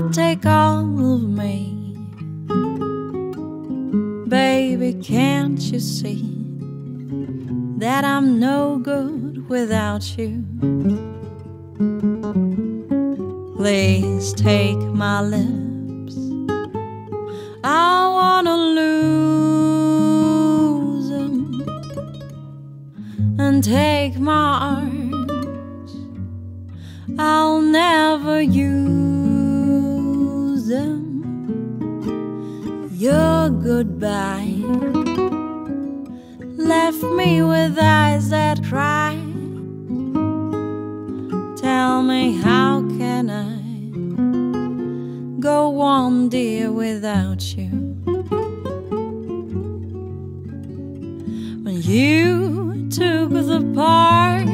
not take all of me. Baby, can't you see that I'm no good without you? Please take my lips, I wanna lose them, and take my arms, I'll never use them. Your goodbye left me with eyes that cry. Tell me, how can I go on, dear, without you? When you took the part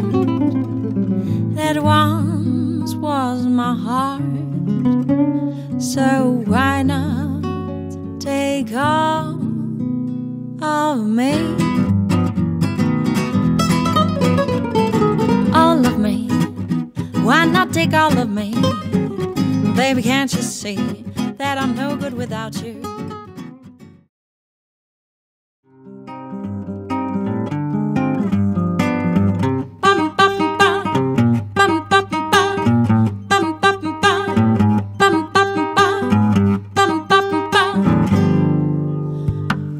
that once was my heart, so why not take all of me? All of me, why not take all of me? Baby, can't you see that I'm no good without you?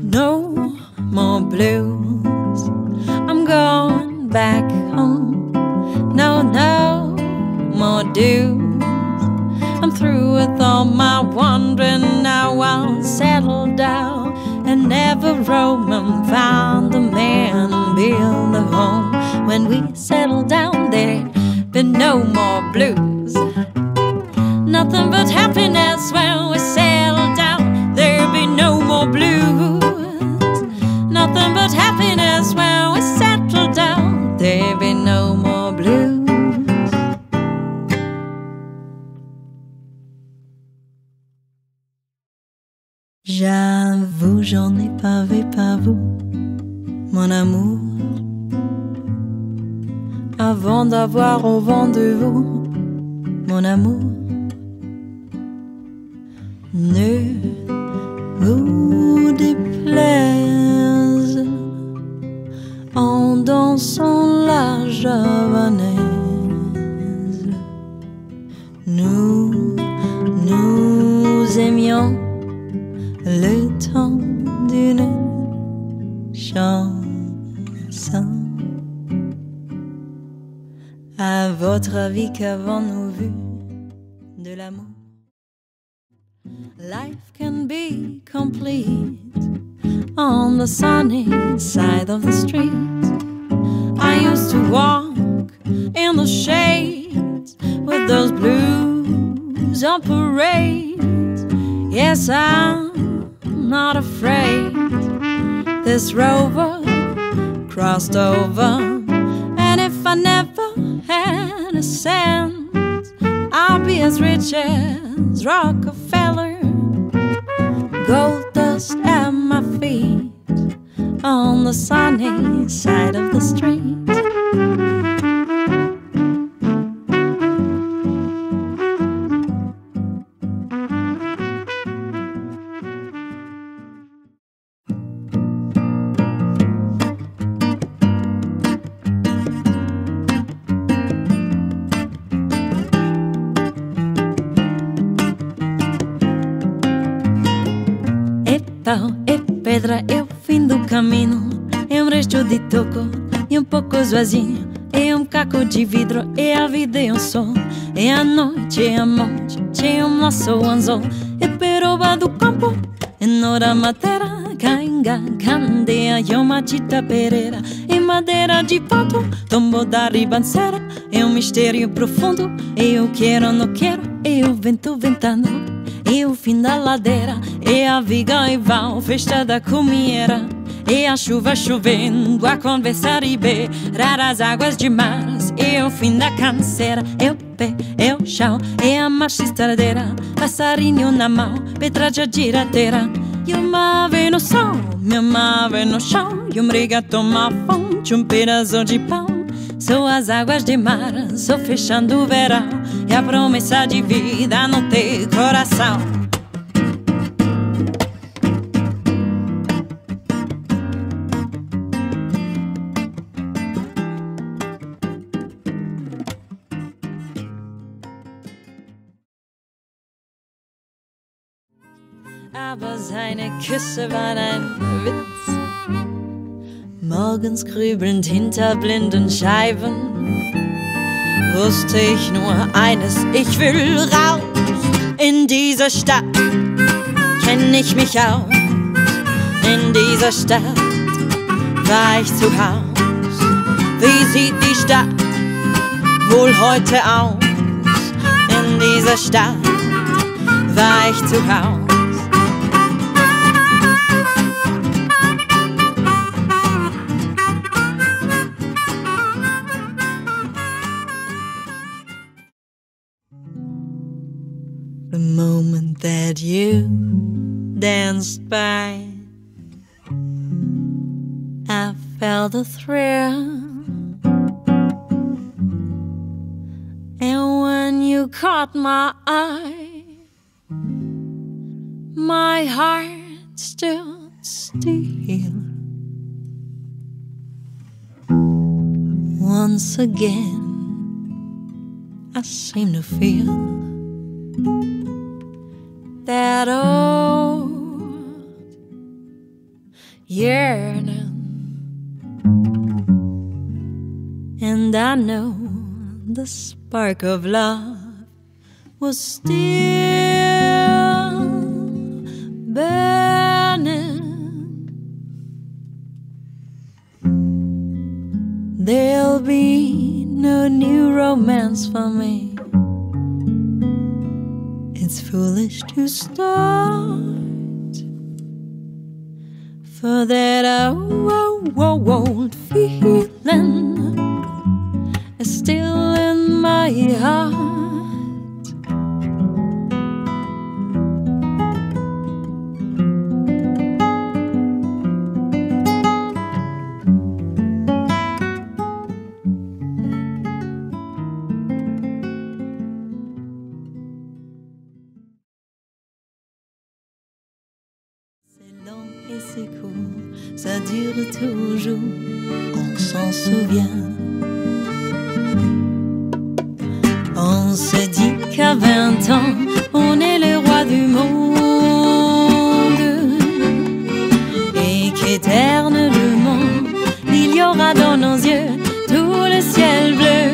No more blues, I'm going back home. No more dues, I'm through with all my wandering. Now I'll settle down and never roam and find a man and build a home. When we settle down there, but no more blues, nothing but happiness. When we settle down, there'll be no more blues, nothing but happiness. When we settle down, there'll be no more. J'avoue, j'en ai pavé, pas vous, mon amour. Avant d'avoir au vent de vous, mon amour, ne vous déplaise en dansant la javanaise. Nous aimions le temps d'une chanson. À votre avis, qu'avons-nous vu de l'amour? Life can be complete on the sunny side of the street. I used to walk in the shades with those blues on parade. Yes, I'm not afraid. This rover crossed over, and if I never had a cent, I'll be as rich as Rockefeller. Gold dust at my feet on the sunny side of the street. É pedra, é o fim do caminho, é resto de toco, e pouco esvazinho, é caco de vidro, é a vida, é sol, é a noite, é a morte, é laço, anzol, é peroba do campo, é nora madeira, canga, candeia, é uma tita pereira, é madeira de pato, tombo da ribanceira, é mistério profundo, eu quero, não quero, é vento ventando. E o fim da ladeira, e a viga e val, festa da comieira, e a chuva chovendo, a conversa ribeira, raras águas de março, e o fim da canseira, é o pé, é o chão, é a marcha estradeira, passarinho na mão, pedra de giradeira, e uma ave no sol, e uma ave no chão, e regato, uma fonte, pedaço de pão, são as águas de março, fechando o verão. e a promessa de vida no teu coração. Aber seine Küsse waren ein Witz. Morgens grübelnd hinter blinden Scheiben wusste ich nur eines, ich will raus. In dieser Stadt kenn ich mich aus. In dieser Stadt war ich zu Haus. Wie sieht die Stadt wohl heute aus? In dieser Stadt war ich zu Haus. The moment that you danced by, I felt a thrill. And when you caught my eye, my heart stood still. Once again, I seem to feel that old yearning, and I know the spark of love was still burning. There'll be no new romance for me. It's foolish to start for that old feeling is still in my heart. Ça dure toujours, on s'en souvient. On se dit qu'à 20 ans, on est le roi du monde, et qu'éternellement il y aura dans nos yeux tout le ciel bleu.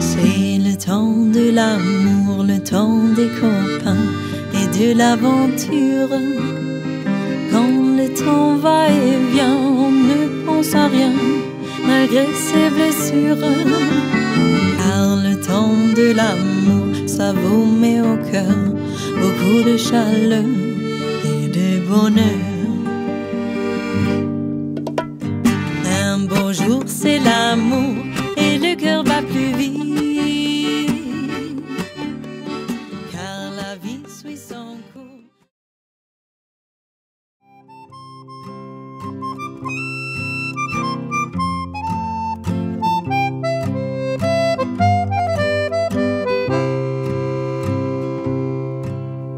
C'est le temps de l'amour, le temps des copains et de l'aventure. Quand le temps va et vient, on ne pense à rien, malgré ses blessures. Car le temps de l'amour, ça vous met au cœur beaucoup de chaleur et de bonheur. Un beau jour, c'est l'amour et le cœur bat plus vite, car la vie suit son cours.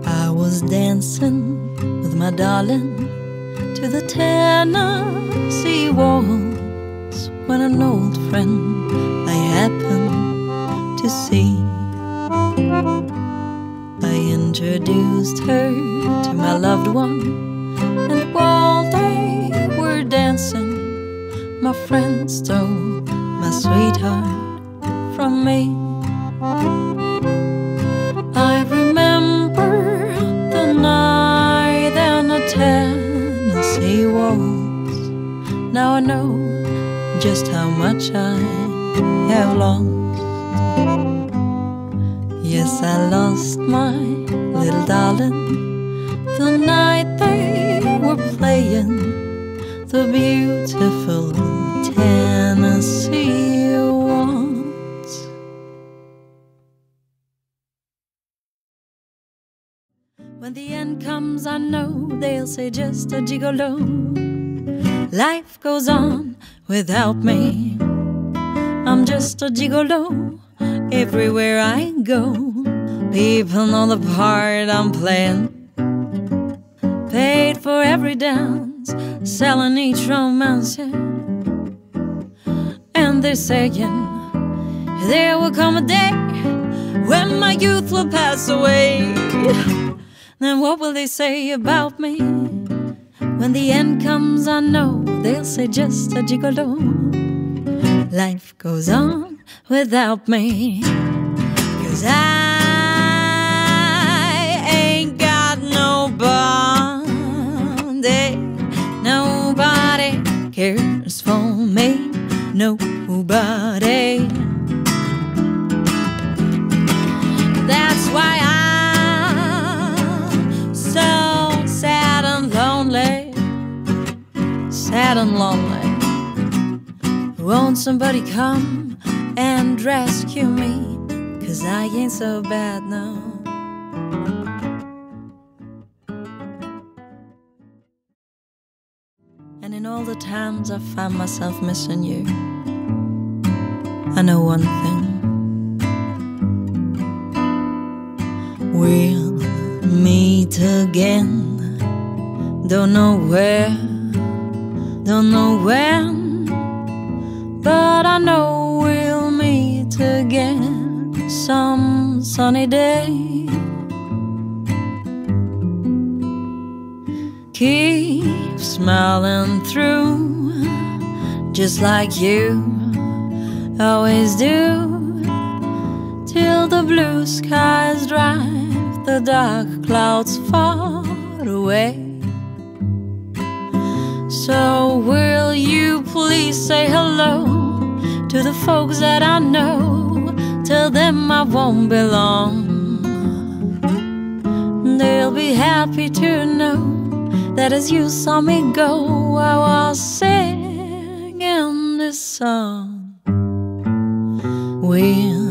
I was dancing with my darling to the Tennessee Waltz when an old friend I happened to see. I introduced her to my loved one, and while they were dancing, my friend stole my sweetheart from me. I remember the night and a Tennessee waltz. Now I know just how much I have lost. Yes, I lost my little darling the night they were playing the beautiful Tennessee waltz. When the end comes, I know they'll say just a gigolo. Life goes on without me. I'm just a gigolo Everywhere I go, people know the part I'm playing. Paid for every dance, selling each romance. And they're saying, there will come a day when my youth will pass away. Then what will they say about me? When the end comes, I know they'll say just a gigolo. Life goes on without me, 'cause I ain't got nobody. Nobody cares for me, nobody. That's why I'm so sad and lonely, sad and lonely. Won't somebody come and rescue me? 'Cause I ain't so bad now. And in all the times I find myself missing you, I know one thing: we'll meet again. Don't know where, don't know when, but I know we'll meet again some sunny day. Keep smiling through, just like you always do, till the blue skies drive the dark clouds far away. So will you please say hello to the folks that I know? Tell them I won't be long. They'll be happy to know that as you saw me go, I was singing this song. We'll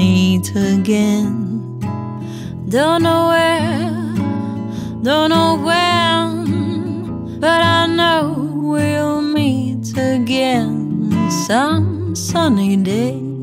meet again. Don't know where, don't know when, but I know we'll meet again some sunny day.